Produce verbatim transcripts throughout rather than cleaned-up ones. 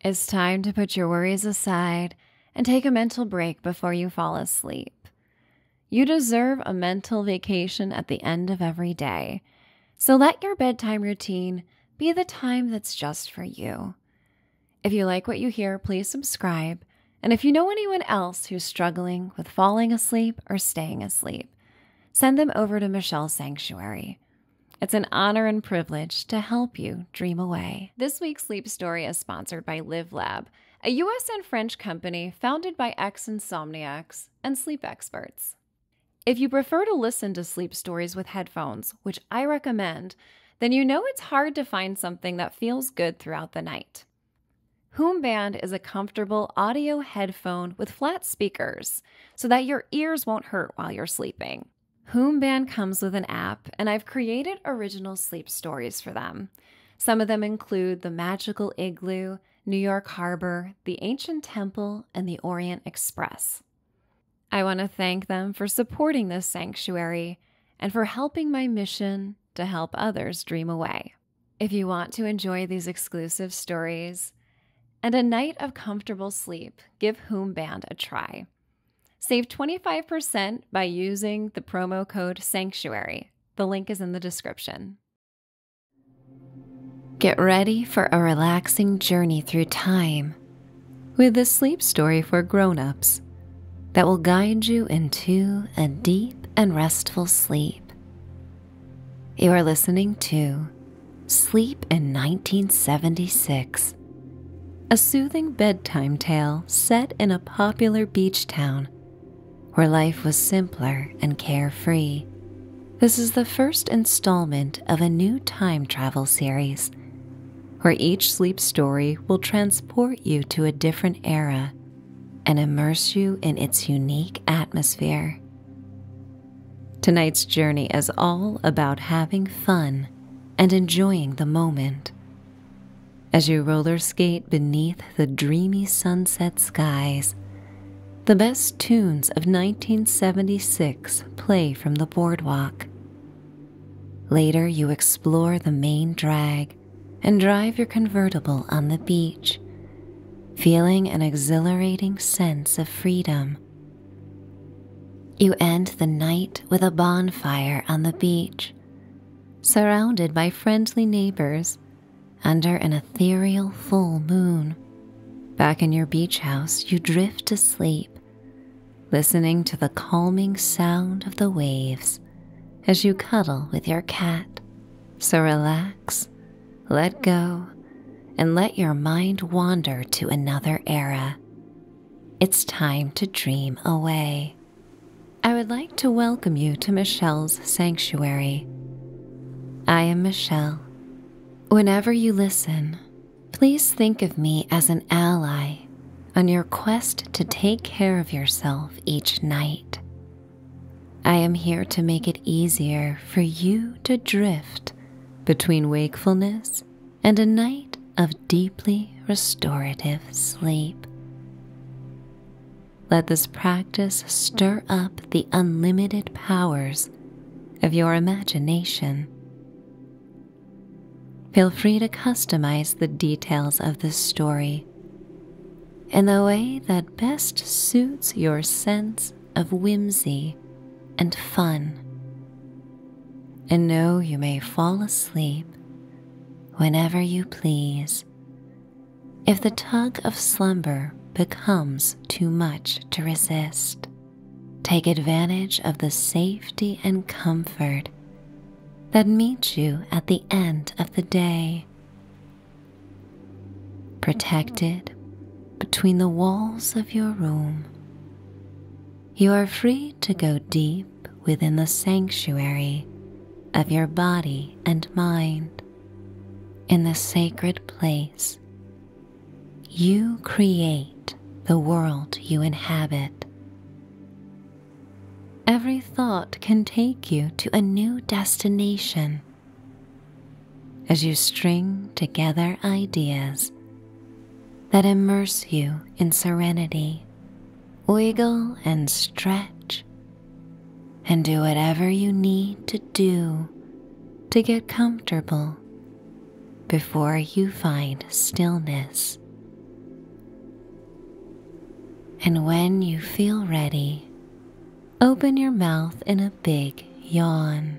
It's time to put your worries aside and take a mental break before you fall asleep. You deserve a mental vacation at the end of every day, so let your bedtime routine be the time that's just for you. If you like what you hear, please subscribe, and if you know anyone else who's struggling with falling asleep or staying asleep, send them over to Michelle's Sanctuary. It's an honor and privilege to help you dream away. This week's sleep story is sponsored by Live Lab, a U S and French company founded by ex-insomniacs and sleep experts. If you prefer to listen to sleep stories with headphones, which I recommend, then you know it's hard to find something that feels good throughout the night. HoomBand is a comfortable audio headphone with flat speakers so that your ears won't hurt while you're sleeping. HoomBand comes with an app, and I've created original sleep stories for them. Some of them include the Magical Igloo, New York Harbor, the Ancient Temple, and the Orient Express. I want to thank them for supporting this sanctuary and for helping my mission to help others dream away. If you want to enjoy these exclusive stories and a night of comfortable sleep, give HoomBand a try. Save twenty-five percent by using the promo code SANCTUARY. The link is in the description. Get ready for a relaxing journey through time with a sleep story for grown-ups that will guide you into a deep and restful sleep. You are listening to Sleep in nineteen seventy-six, a soothing bedtime tale set in a popular beach town where life was simpler and carefree. This is the first installment of a new time travel series, where each sleep story will transport you to a different era and immerse you in its unique atmosphere. Tonight's journey is all about having fun and enjoying the moment. As you roller skate beneath the dreamy sunset skies, the best tunes of nineteen seventy-six play from the boardwalk. Later, you explore the main drag and drive your convertible on the beach, feeling an exhilarating sense of freedom. You end the night with a bonfire on the beach, surrounded by friendly neighbors under an ethereal full moon. Back in your beach house, you drift to sleep, listening to the calming sound of the waves as you cuddle with your cat. So relax, let go, and let your mind wander to another era. It's time to dream away. I would like to welcome you to Michelle's Sanctuary. I am Michelle. Whenever you listen, please think of me as an ally on your quest to take care of yourself each night. I am here to make it easier for you to drift between wakefulness and a night of deeply restorative sleep. Let this practice stir up the unlimited powers of your imagination. Feel free to customize the details of this story in the way that best suits your sense of whimsy and fun. And know you may fall asleep whenever you please if the tug of slumber becomes too much to resist. Take advantage of the safety and comfort that meets you at the end of the day. Protected between the walls of your room, you are free to go deep within the sanctuary of your body and mind. In this sacred place, you create the world you inhabit. Every thought can take you to a new destination as you string together ideas that immerse you in serenity. Wiggle and stretch and do whatever you need to do to get comfortable before you find stillness And when you feel ready, open your mouth in a big yawn.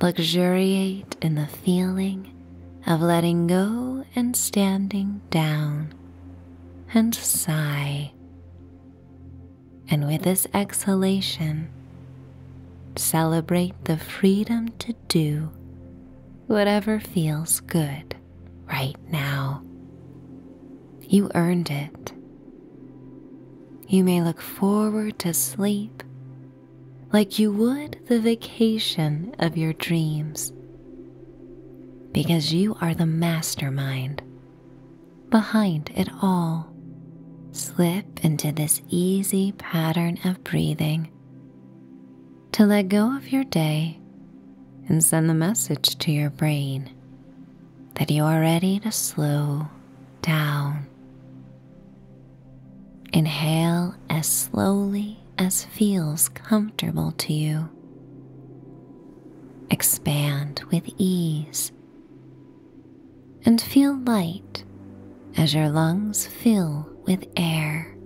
Luxuriate in the feeling of letting go and standing down, and sigh. And with this exhalation, celebrate the freedom to do whatever feels good right now. You earned it. You may look forward to sleep like you would the vacation of your dreams, because you are the mastermind behind it all. Slip into this easy pattern of breathing to let go of your day and send the message to your brain that you are ready to slow down. Inhale as slowly as feels comfortable to you. Expand with ease and feel light as your lungs fill with air.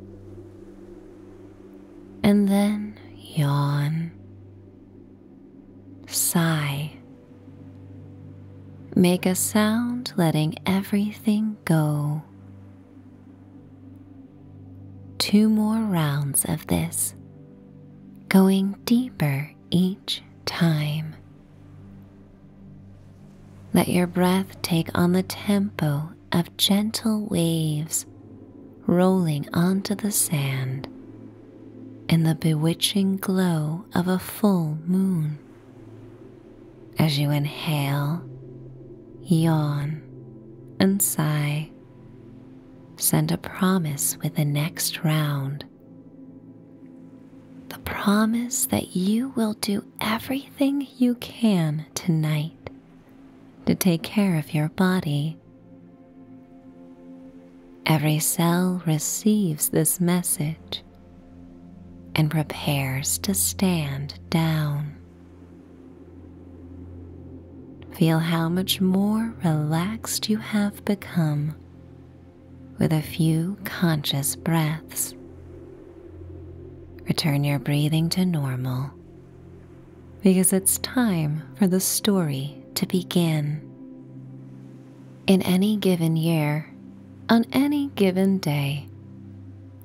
And then yawn. Sigh. Make a sound letting everything go. Two more rounds of this, going deeper each time. Let your breath take on the tempo of gentle waves rolling onto the sand in the bewitching glow of a full moon. As you inhale, yawn, and sigh, send a promise with the next round. The promise that you will do everything you can tonight to take care of your body. Every cell receives this message and prepares to stand down. Feel how much more relaxed you have become with a few conscious breaths. Return your breathing to normal, because it's time for the story to begin. In any given year, on any given day,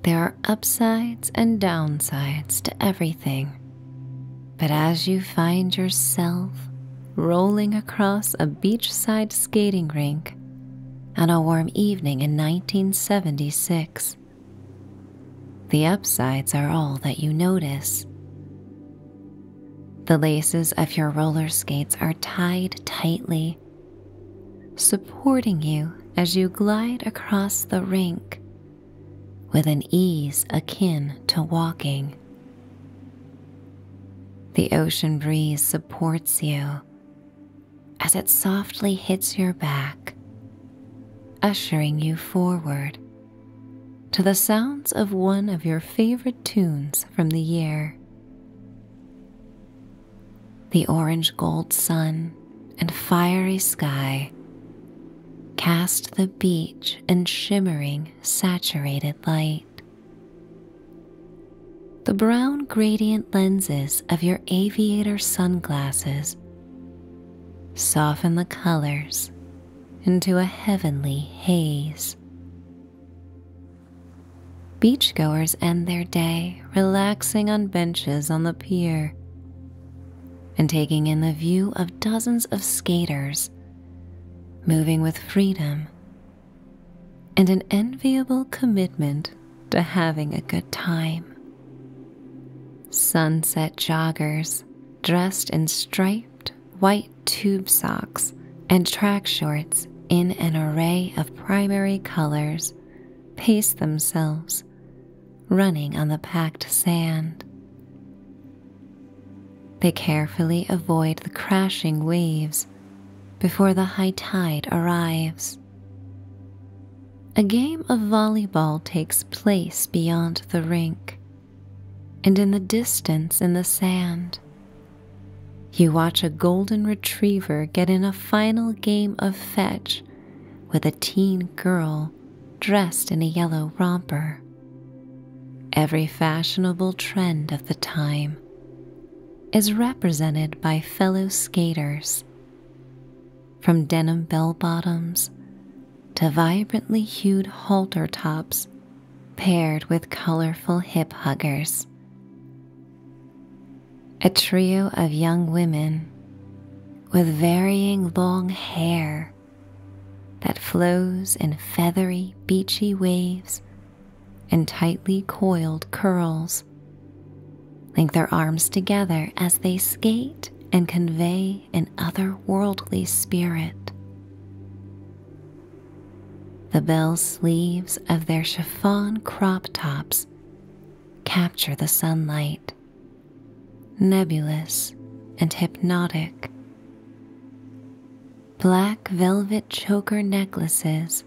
there are upsides and downsides to everything. But as you find yourself rolling across a beachside skating rink on a warm evening in nineteen seventy-six, the upsides are all that you notice. The laces of your roller skates are tied tightly, supporting you as you glide across the rink with an ease akin to walking. The ocean breeze supports you as it softly hits your back, ushering you forward to the sounds of one of your favorite tunes from the year. The orange-gold sun and fiery sky cast the beach in shimmering, saturated light. The brown gradient lenses of your aviator sunglasses soften the colors into a heavenly haze. Beachgoers end their day relaxing on benches on the pier and taking in the view of dozens of skaters moving with freedom and an enviable commitment to having a good time. Sunset joggers dressed in striped white tube socks and track shorts in an array of primary colors pace themselves, running on the packed sand. They carefully avoid the crashing waves before the high tide arrives. A game of volleyball takes place beyond the rink, and in the distance in the sand, you watch a golden retriever get in a final game of fetch with a teen girl dressed in a yellow romper. Every fashionable trend of the time is represented by fellow skaters, from denim bell-bottoms to vibrantly hued halter tops paired with colorful hip huggers. A trio of young women with varying long hair that flows in feathery, beachy waves and tightly coiled curls link their arms together as they skate and convey an otherworldly spirit. The bell sleeves of their chiffon crop tops capture the sunlight, nebulous and hypnotic. Black velvet choker necklaces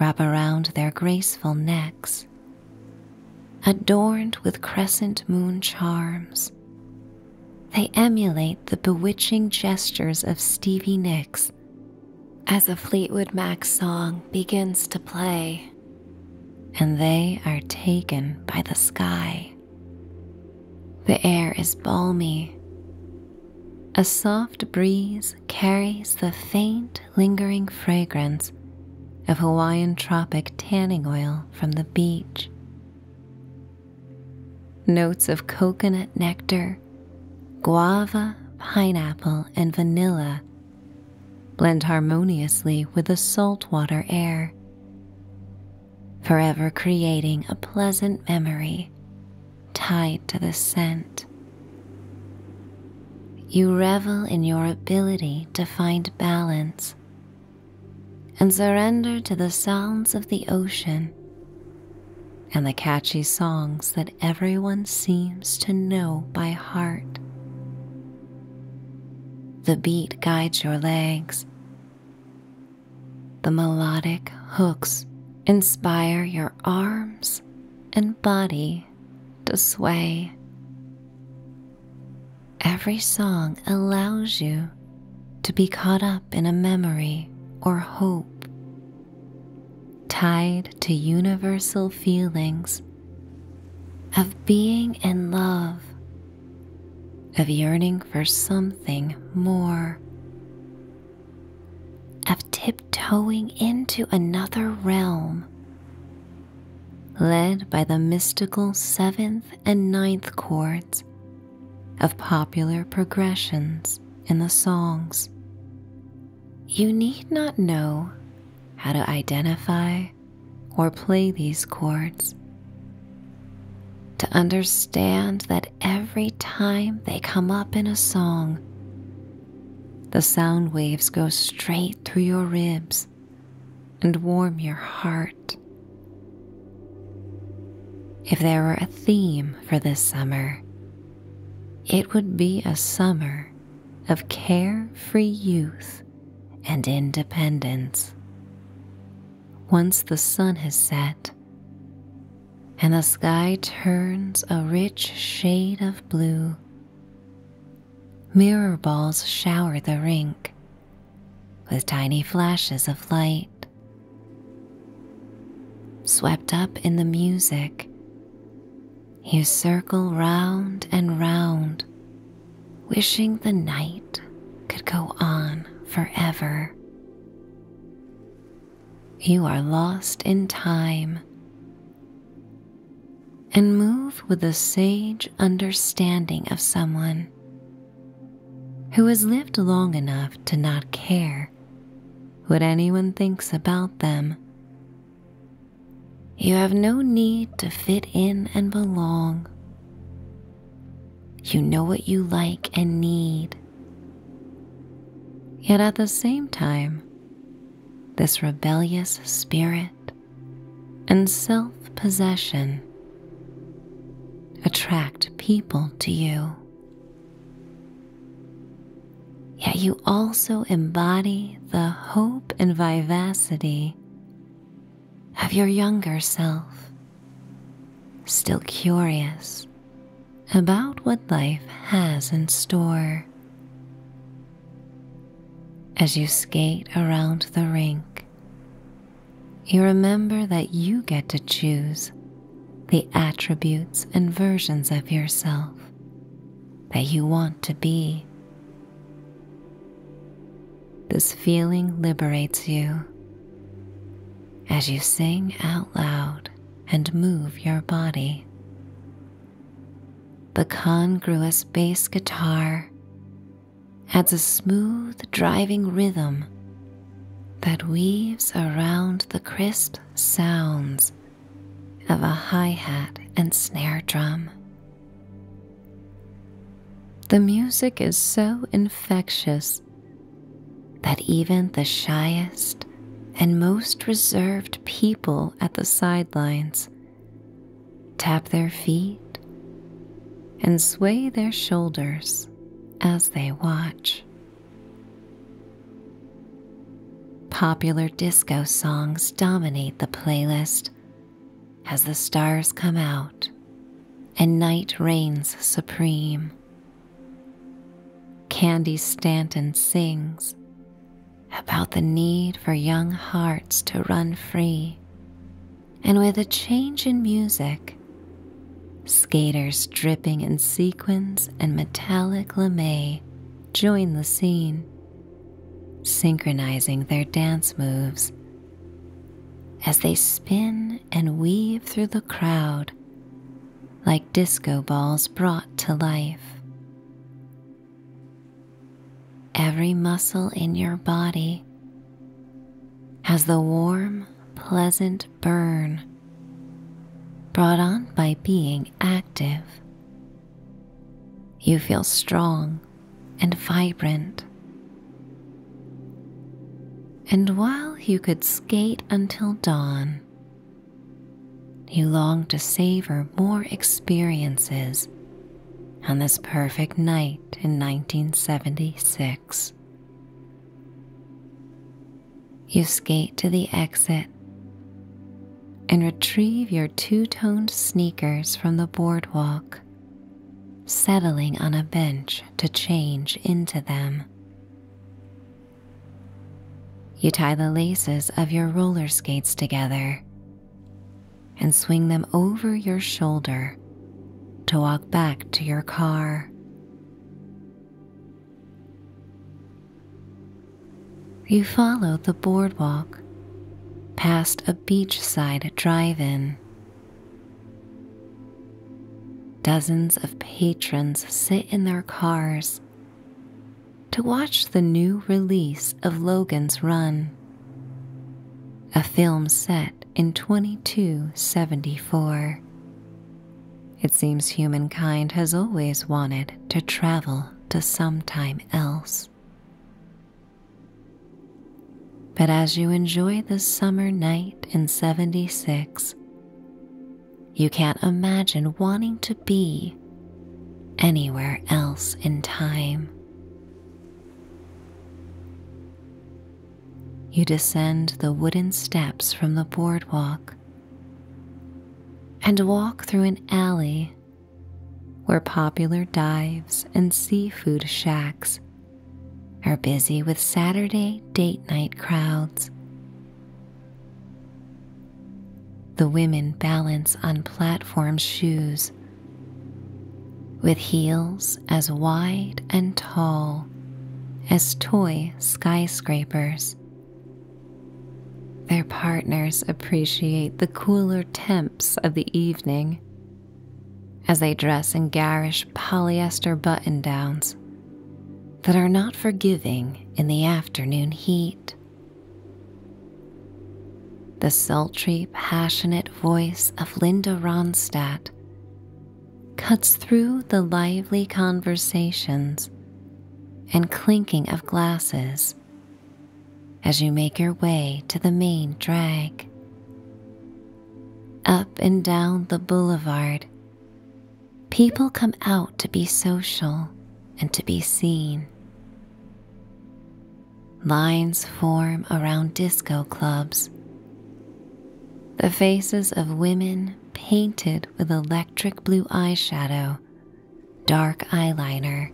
wrap around their graceful necks, adorned with crescent moon charms. They emulate the bewitching gestures of Stevie Nicks as a Fleetwood Mac song begins to play, and they are taken by the sky. The air is balmy. A soft breeze carries the faint, lingering fragrance of Hawaiian Tropic tanning oil from the beach. Notes of coconut nectar, guava, pineapple, and vanilla blend harmoniously with the saltwater air, forever creating a pleasant memory tied to the scent. You revel in your ability to find balance and surrender to the sounds of the ocean and the catchy songs that everyone seems to know by heart. The beat guides your legs. The melodic hooks inspire your arms and body to sway. Every song allows you to be caught up in a memory or hope, tied to universal feelings of being in love, of yearning for something more, of tiptoeing into another realm, led by the mystical seventh and ninth chords of popular progressions in the songs. You need not know how to identify or play these chords to understand that every time they come up in a song, the sound waves go straight through your ribs and warm your heart. If there were a theme for this summer, it would be a summer of carefree youth and independence. Once the sun has set and the sky turns a rich shade of blue, mirror balls shower the rink with tiny flashes of light. Swept up in the music, you circle round and round, wishing the night could go on forever. You are lost in time and move with the sage understanding of someone who has lived long enough to not care what anyone thinks about them. You have no need to fit in and belong. You know what you like and need. Yet at the same time, this rebellious spirit and self-possession attract people to you. Yet you also embody the hope and vivacity of your younger self, still curious about what life has in store. As you skate around the rink, you remember that you get to choose the attributes and versions of yourself that you want to be. This feeling liberates you as you sing out loud and move your body. The congruous bass guitar adds a smooth driving rhythm that weaves around the crisp sounds of a hi-hat and snare drum. The music is so infectious that even the shyest and most reserved people at the sidelines tap their feet and sway their shoulders as they watch. Popular disco songs dominate the playlist as the stars come out and night reigns supreme. Candy Stanton sings about the need for young hearts to run free, and with a change in music, skaters dripping in sequins and metallic lame join the scene, synchronizing their dance moves as they spin and weave through the crowd like disco balls brought to life. Every muscle in your body has the warm, pleasant burn brought on by being active. You feel strong and vibrant. And while you could skate until dawn, you long to savor more experiences on this perfect night in nineteen seventy-six. You skate to the exit and retrieve your two-toned sneakers from the boardwalk, settling on a bench to change into them. You tie the laces of your roller skates together and swing them over your shoulder to walk back to your car. You follow the boardwalk past a beachside drive-in. Dozens of patrons sit in their cars to watch the new release of Logan's Run, a film set in twenty-two seventy-four. It seems humankind has always wanted to travel to sometime else. But as you enjoy this summer night in seventy-six, you can't imagine wanting to be anywhere else in time. You descend the wooden steps from the boardwalk and walk through an alley where popular dives and seafood shacks are busy with Saturday date night crowds. The women balance on platform shoes with heels as wide and tall as toy skyscrapers. Their partners appreciate the cooler temps of the evening as they dress in garish polyester button-downs that are not forgiving in the afternoon heat. The sultry, passionate voice of Linda Ronstadt cuts through the lively conversations and clinking of glasses as you make your way to the main drag. Up and down the boulevard, people come out to be social and to be seen. Lines form around disco clubs, the faces of women painted with electric blue eyeshadow, dark eyeliner,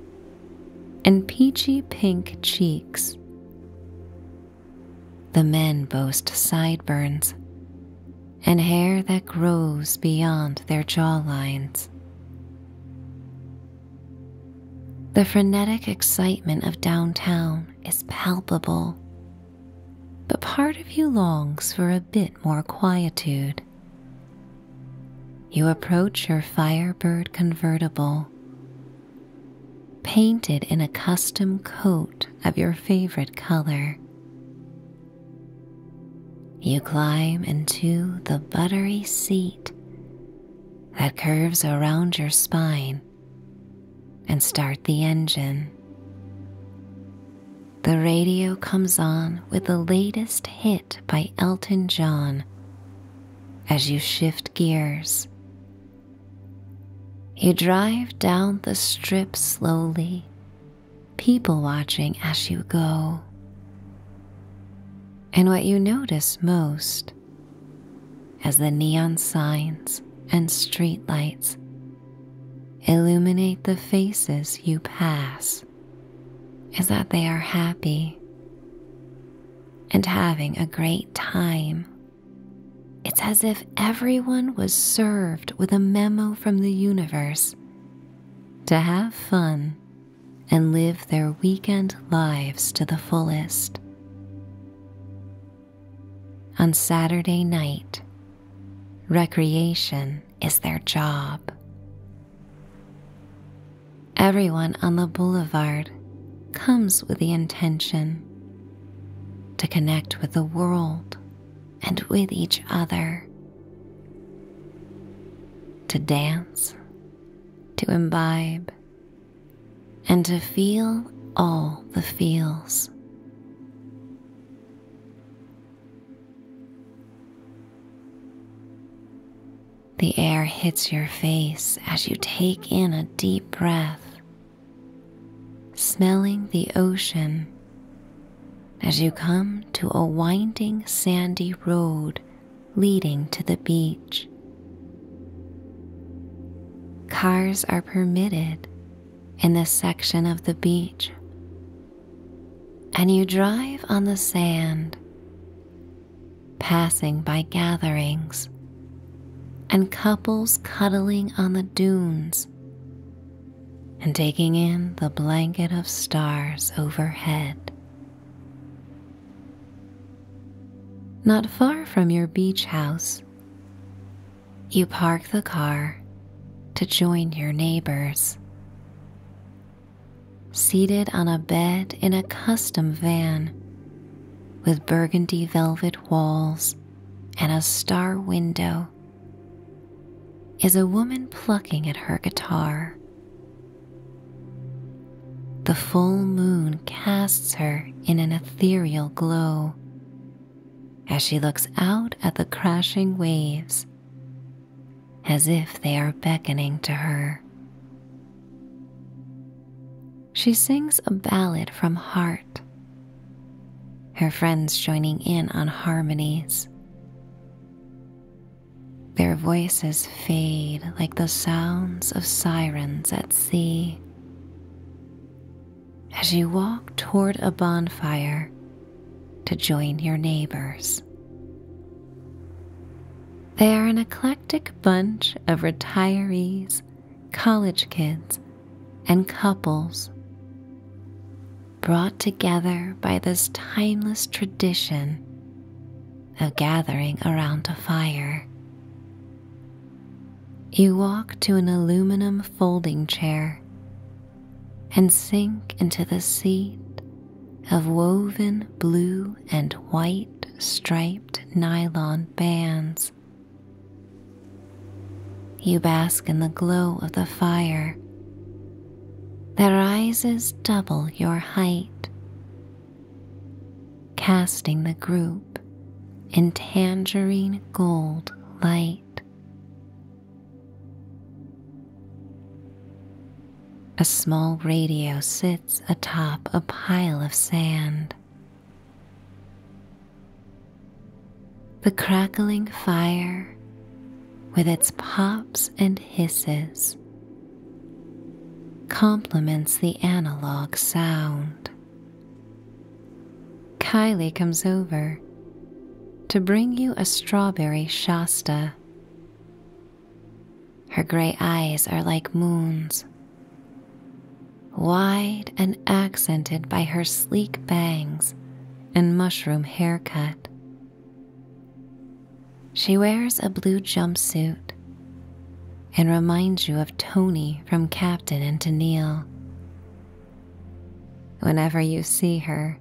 and peachy pink cheeks. The men boast sideburns and hair that grows beyond their jawlines. The frenetic excitement of downtown is palpable, but part of you longs for a bit more quietude. You approach your Firebird convertible, painted in a custom coat of your favorite color. You climb into the buttery seat that curves around your spine and start the engine. The radio comes on with the latest hit by Elton John as you shift gears. You drive down the strip slowly, people watching as you go. And what you notice most, as the neon signs and streetlights illuminate the faces you pass, is that they are happy and having a great time. It's as if everyone was served with a memo from the universe to have fun and live their weekend lives to the fullest. On Saturday night, recreation is their job. Everyone on the boulevard comes with the intention to connect with the world and with each other, to dance, to imbibe, and to feel all the feels. The air hits your face as you take in a deep breath, smelling the ocean as you come to a winding sandy road leading to the beach. Cars are permitted in this section of the beach, and you drive on the sand, passing by gatherings and couples cuddling on the dunes and taking in the blanket of stars overhead. Not far from your beach house, you park the car to join your neighbors. Seated on a bed in a custom van with burgundy velvet walls and a star window is a woman plucking at her guitar. The full moon casts her in an ethereal glow as she looks out at the crashing waves as if they are beckoning to her. She sings a ballad from heart, her friends joining in on harmonies. Their voices fade like the sounds of sirens at sea. As you walk toward a bonfire to join your neighbors, they are an eclectic bunch of retirees, college kids, and couples brought together by this timeless tradition of gathering around a fire. You walk to an aluminum folding chair and sink into the seat of woven blue and white striped nylon bands. You bask in the glow of the fire that rises double your height, casting the group in tangerine gold light. A small radio sits atop a pile of sand. The crackling fire, with its pops and hisses, complements the analog sound. Kylie comes over to bring you a strawberry Shasta. Her gray eyes are like moons, wide and accented by her sleek bangs and mushroom haircut. She wears a blue jumpsuit and reminds you of Tony from Captain and Tennille. Whenever you see her,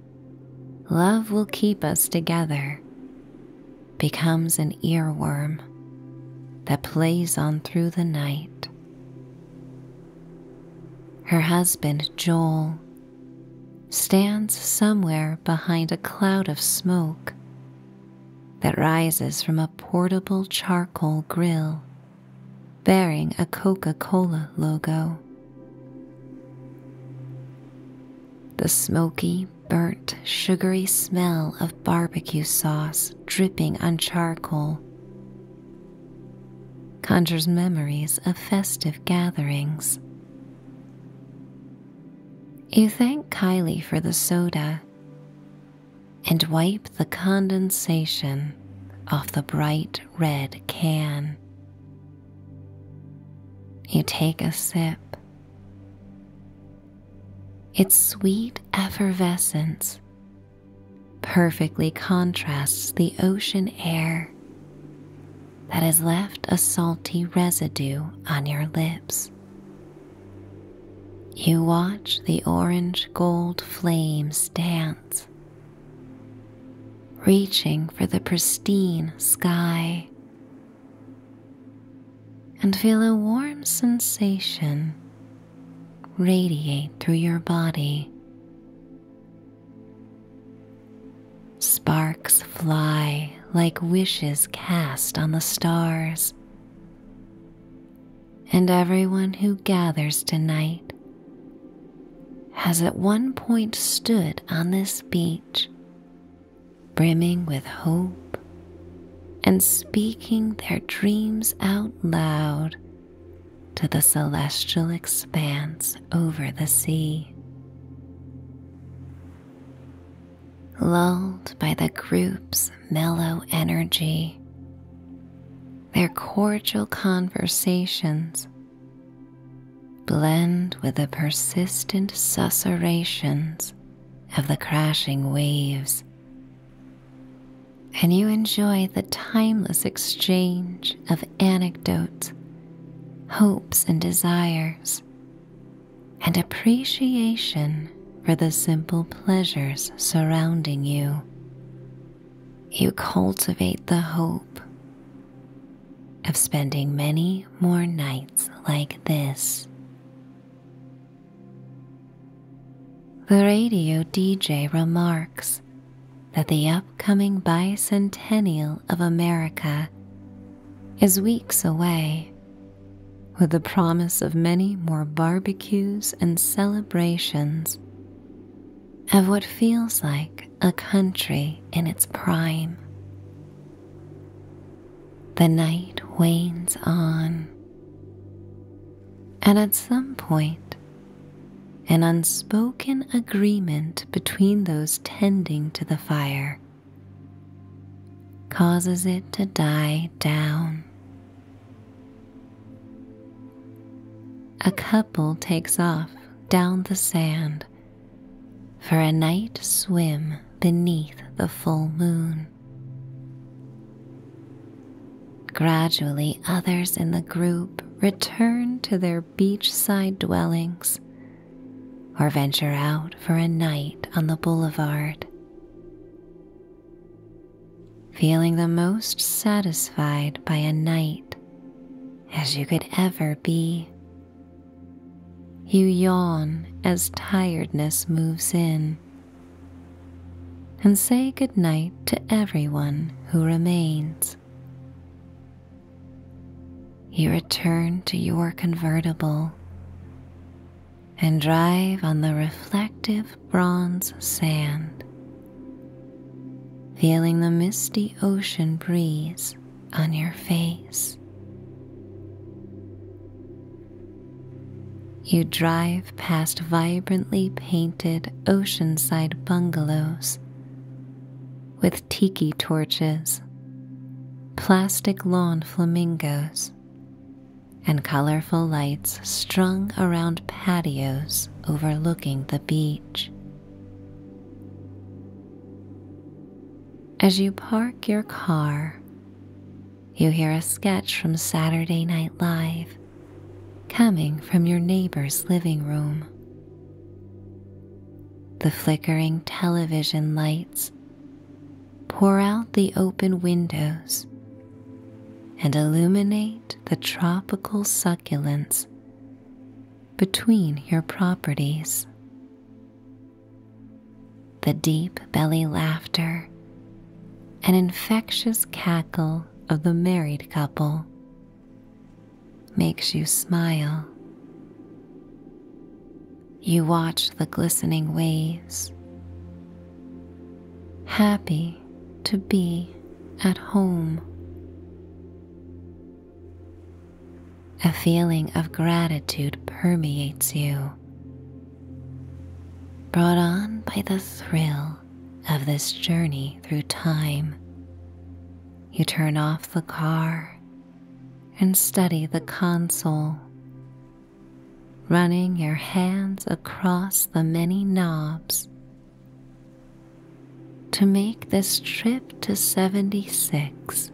love will keep us together becomes an earworm that plays on through the night. Her husband, Joel, stands somewhere behind a cloud of smoke that rises from a portable charcoal grill bearing a Coca-Cola logo. The smoky, burnt, sugary smell of barbecue sauce dripping on charcoal conjures memories of festive gatherings. You thank Kylie for the soda and wipe the condensation off the bright red can. You take a sip. Its sweet effervescence perfectly contrasts the ocean air that has left a salty residue on your lips. You watch the orange-gold flames dance, reaching for the pristine sky, and feel a warm sensation radiate through your body. Sparks fly like wishes cast on the stars, and everyone who gathers tonight has at one point stood on this beach, brimming with hope and speaking their dreams out loud to the celestial expanse over the sea. Lulled by the group's mellow energy, their cordial conversations blend with the persistent susurrations of the crashing waves, and you enjoy the timeless exchange of anecdotes, hopes and desires, and appreciation for the simple pleasures surrounding you. You cultivate the hope of spending many more nights like this. The radio D J remarks that the upcoming bicentennial of America is weeks away, with the promise of many more barbecues and celebrations of what feels like a country in its prime. The night wanes on, and at some point, an unspoken agreement between those tending to the fire causes it to die down. A couple takes off down the sand for a night swim beneath the full moon. Gradually, others in the group return to their beachside dwellings or venture out for a night on the boulevard. Feeling the most satisfied by a night as you could ever be, you yawn as tiredness moves in and say goodnight to everyone who remains. You return to your convertible and drive on the reflective bronze sand, feeling the misty ocean breeze on your face. You drive past vibrantly painted oceanside bungalows with tiki torches, plastic lawn flamingos, and colorful lights strung around patios overlooking the beach. As you park your car, you hear a sketch from Saturday Night Live coming from your neighbor's living room. The flickering television lights pour out the open windows and illuminate the tropical succulents between your properties. The deep belly laughter and infectious cackle of the married couple makes you smile. You watch the glistening waves, happy to be at home. A feeling of gratitude permeates you, brought on by the thrill of this journey through time. You turn off the car and study the console, running your hands across the many knobs to make this trip to seventy-six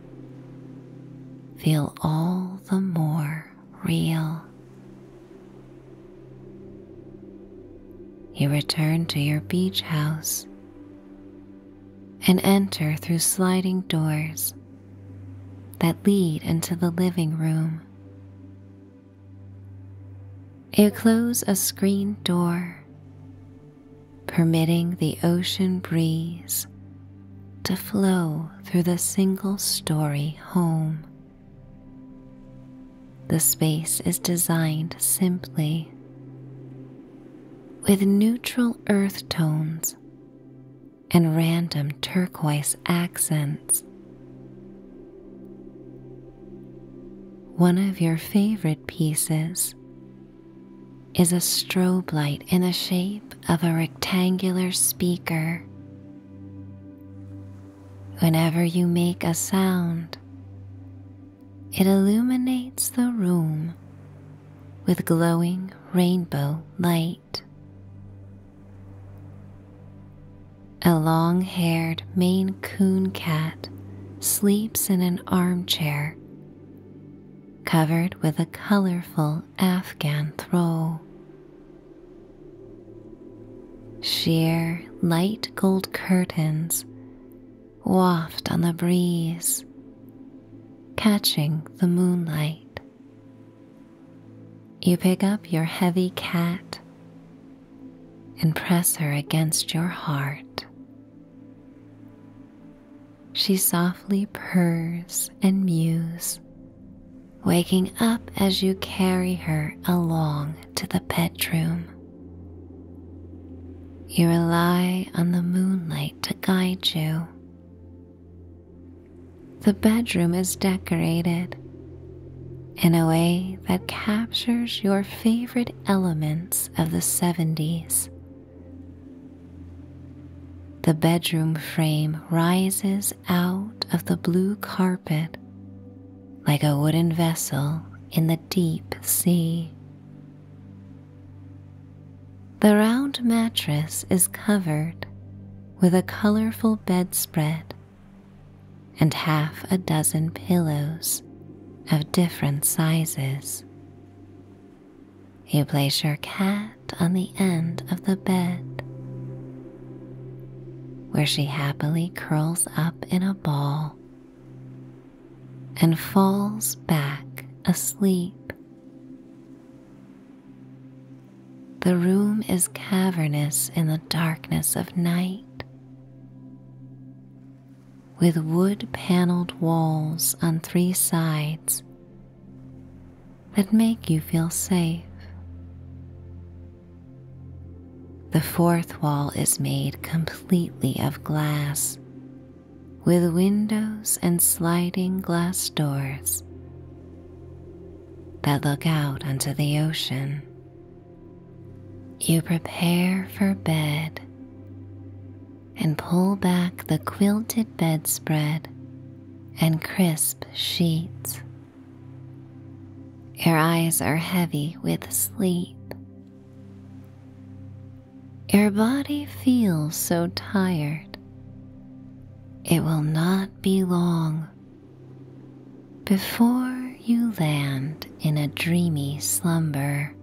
feel all the more real. You return to your beach house and enter through sliding doors that lead into the living room. You close a screen door, permitting the ocean breeze to flow through the single-story home. The space is designed simply, with neutral earth tones and random turquoise accents. One of your favorite pieces is a strobe light in the shape of a rectangular speaker. Whenever you make a sound, it illuminates the room with glowing rainbow light. A long-haired Maine Coon cat sleeps in an armchair covered with a colorful Afghan throw. Sheer light gold curtains waft on the breeze, catching the moonlight. You pick up your heavy cat and press her against your heart. She softly purrs and mews, waking up as you carry her along to the bedroom. You rely on the moonlight to guide you. The bedroom is decorated in a way that captures your favorite elements of the seventies. The bedroom frame rises out of the blue carpet like a wooden vessel in the deep sea. The round mattress is covered with a colorful bedspread and half a dozen pillows of different sizes. You place your cat on the end of the bed, where she happily curls up in a ball and falls back asleep. The room is cavernous in the darkness of night, with wood-paneled walls on three sides that make you feel safe. The fourth wall is made completely of glass, with windows and sliding glass doors that look out onto the ocean. You prepare for bed, and pull back the quilted bedspread and crisp sheets. Your eyes are heavy with sleep. Your body feels so tired. It will not be long before you land in a dreamy slumber.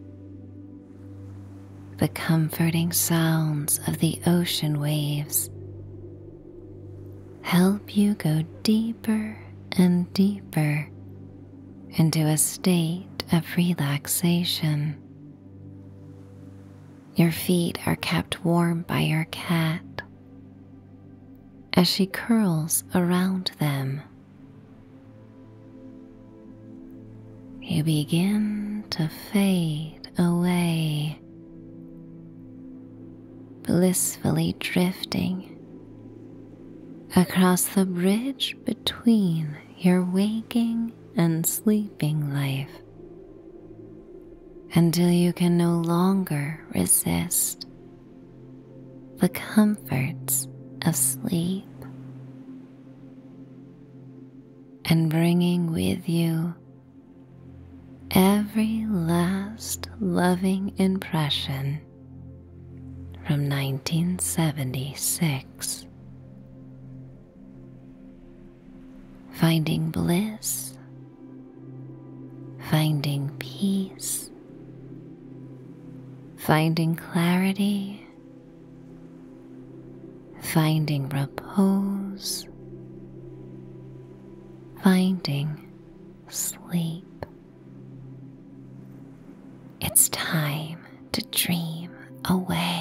The comforting sounds of the ocean waves help you go deeper and deeper into a state of relaxation. Your feet are kept warm by your cat as she curls around them. You begin to fade away, blissfully drifting across the bridge between your waking and sleeping life, until you can no longer resist the comforts of sleep, and bringing with you every last loving impression from nineteen seventy-six. Finding bliss, finding peace, finding clarity, finding repose, finding sleep. It's time to dream away.